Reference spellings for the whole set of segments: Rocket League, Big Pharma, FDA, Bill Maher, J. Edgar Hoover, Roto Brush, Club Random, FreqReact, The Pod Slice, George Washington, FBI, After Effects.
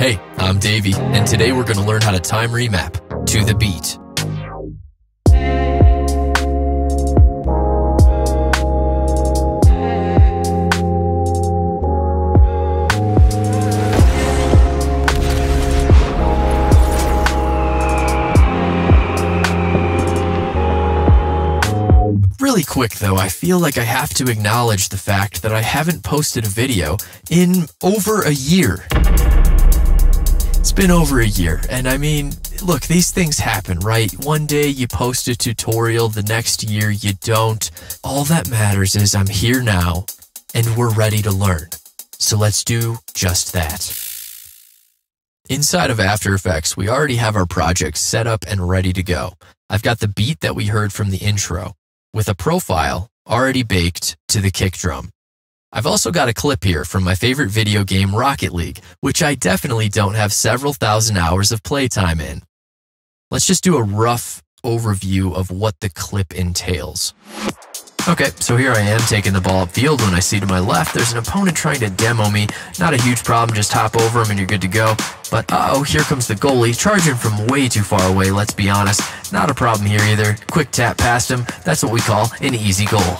Hey, I'm Davey, and today we're going to learn how to time remap to the beat. Really quick though, I feel like I have to acknowledge the fact that I haven't posted a video in over a year. It's been over a year, and I mean, look, these things happen, right? One day you post a tutorial, the next year you don't. All that matters is I'm here now, and we're ready to learn. So let's do just that. Inside of After Effects, we already have our project set up and ready to go. I've got the beat that we heard from the intro, with a profile already baked to the kick drum. I've also got a clip here from my favorite video game, Rocket League, which I definitely don't have several thousand hours of playtime in. Let's just do a rough overview of what the clip entails. Okay, so here I am taking the ball upfield. When I see to my left, there's an opponent trying to demo me. Not a huge problem, just hop over him and you're good to go. But uh-oh, here comes the goalie, charging from way too far away, let's be honest. Not a problem here either. Quick tap past him, that's what we call an easy goal.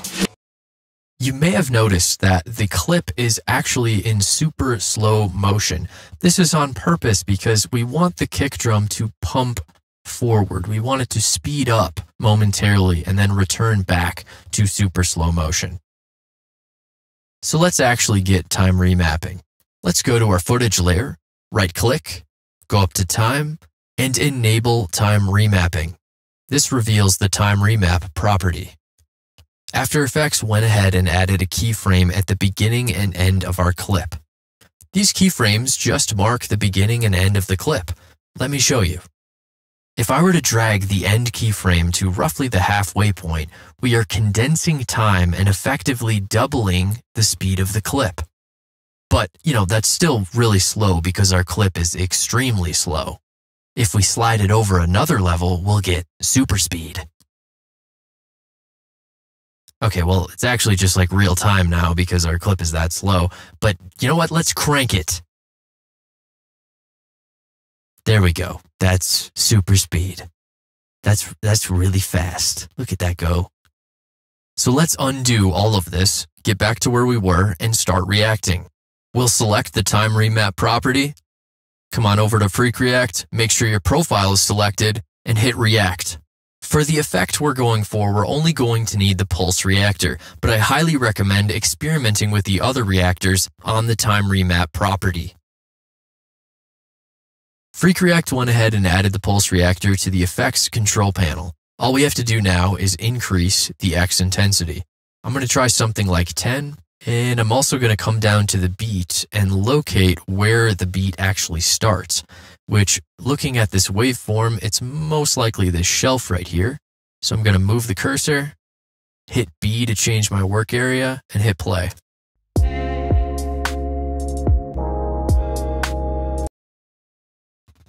You may have noticed that the clip is actually in super slow motion. This is on purpose because we want the kick drum to pump forward. We want it to speed up momentarily and then return back to super slow motion. So let's actually get time remapping. Let's go to our footage layer, right click, go up to time, and enable time remapping. This reveals the time remap property. After Effects went ahead and added a keyframe at the beginning and end of our clip. These keyframes just mark the beginning and end of the clip. Let me show you. If I were to drag the end keyframe to roughly the halfway point, we are condensing time and effectively doubling the speed of the clip. But, you know, that's still really slow because our clip is extremely slow. If we slide it over another level, we'll get super speed. Okay, well, it's actually just like real time now because our clip is that slow. But you know what? Let's crank it. There we go. That's super speed. That's really fast. Look at that go. So let's undo all of this, get back to where we were, and start reacting. We'll select the time remap property. Come on over to FreqReact, make sure your profile is selected, and hit react. For the effect we're going for, we're only going to need the pulse reactor, but I highly recommend experimenting with the other reactors on the time remap property. FreqReact went ahead and added the pulse reactor to the effects control panel. All we have to do now is increase the X intensity. I'm going to try something like 10, and I'm also going to come down to the beat and locate where the beat actually starts, which, looking at this waveform, it's most likely this shelf right here. So I'm going to move the cursor, hit B to change my work area, and hit play.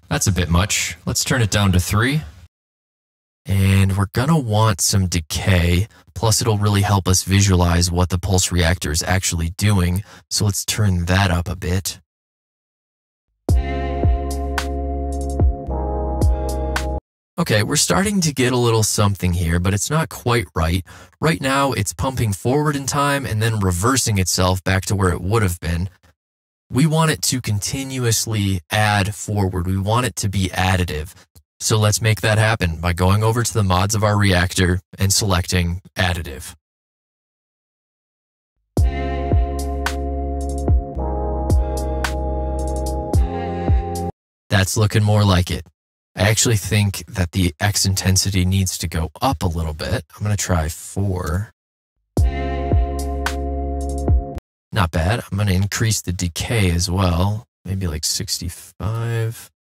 That's a bit much. Let's turn it down to 3. And we're gonna want some decay, plus it'll really help us visualize what the pulse reactor is actually doing. So let's turn that up a bit. Okay, we're starting to get a little something here, but it's not quite right. Right now, it's pumping forward in time and then reversing itself back to where it would have been. We want it to continuously add forward. We want it to be additive. So let's make that happen by going over to the mods of our reactor and selecting additive. That's looking more like it. I actually think that the X intensity needs to go up a little bit. I'm going to try 4. Not bad. I'm going to increase the decay as well. Maybe like 65.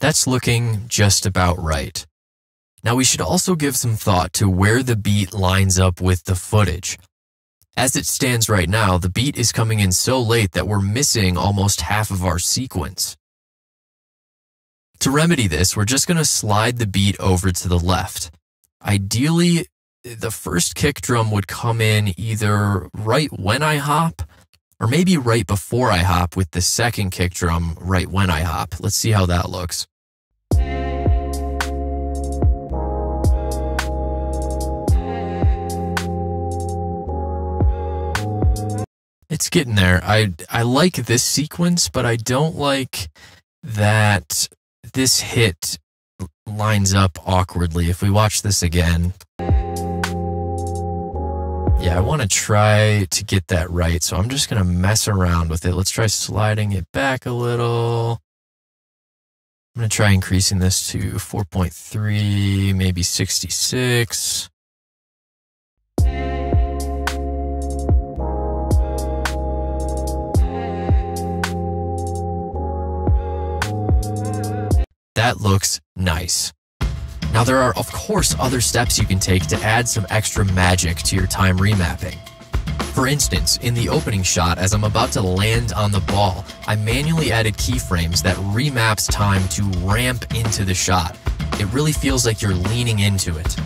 That's looking just about right. Now we should also give some thought to where the beat lines up with the footage. As it stands right now, the beat is coming in so late that we're missing almost half of our sequence. To remedy this, we're just going to slide the beat over to the left. Ideally, the first kick drum would come in either right when I hop or maybe right before I hop with the second kick drum right when I hop. Let's see how that looks. It's getting there. I like this sequence, but I don't like that this hit lines up awkwardly. If we watch this again. Yeah, I want to try to get that right, so I'm just going to mess around with it. Let's try sliding it back a little. I'm going to try increasing this to 4.3, maybe 66. That looks nice. Now there are, of course, other steps you can take to add some extra magic to your time remapping. For instance, in the opening shot, as I'm about to land on the ball, I manually added keyframes that remaps time to ramp into the shot. It really feels like you're leaning into it.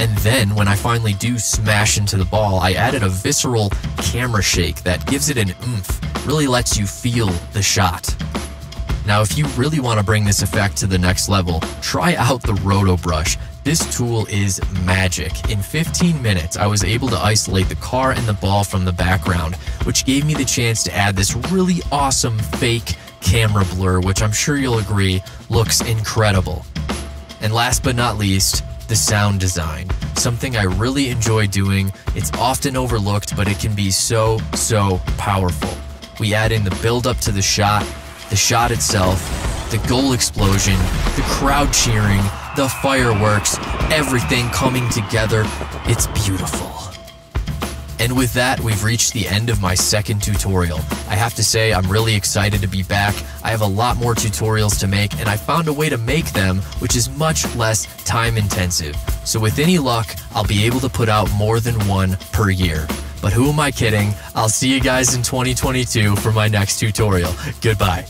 And then, when I finally do smash into the ball, I added a visceral camera shake that gives it an oomph, really lets you feel the shot. Now, if you really want to bring this effect to the next level, try out the Roto Brush. This tool is magic. In 15 minutes, I was able to isolate the car and the ball from the background, which gave me the chance to add this really awesome fake camera blur, which I'm sure you'll agree looks incredible. And last but not least, the sound design. Something I really enjoy doing. It's often overlooked, but it can be so, so powerful. We add in the build-up to the shot itself, the goal explosion, the crowd cheering, the fireworks, everything coming together. It's beautiful. And with that, we've reached the end of my second tutorial. I have to say, I'm really excited to be back. I have a lot more tutorials to make, and I found a way to make them, which is much less time intensive. So with any luck, I'll be able to put out more than one per year. But who am I kidding? I'll see you guys in 2022 for my next tutorial. Goodbye.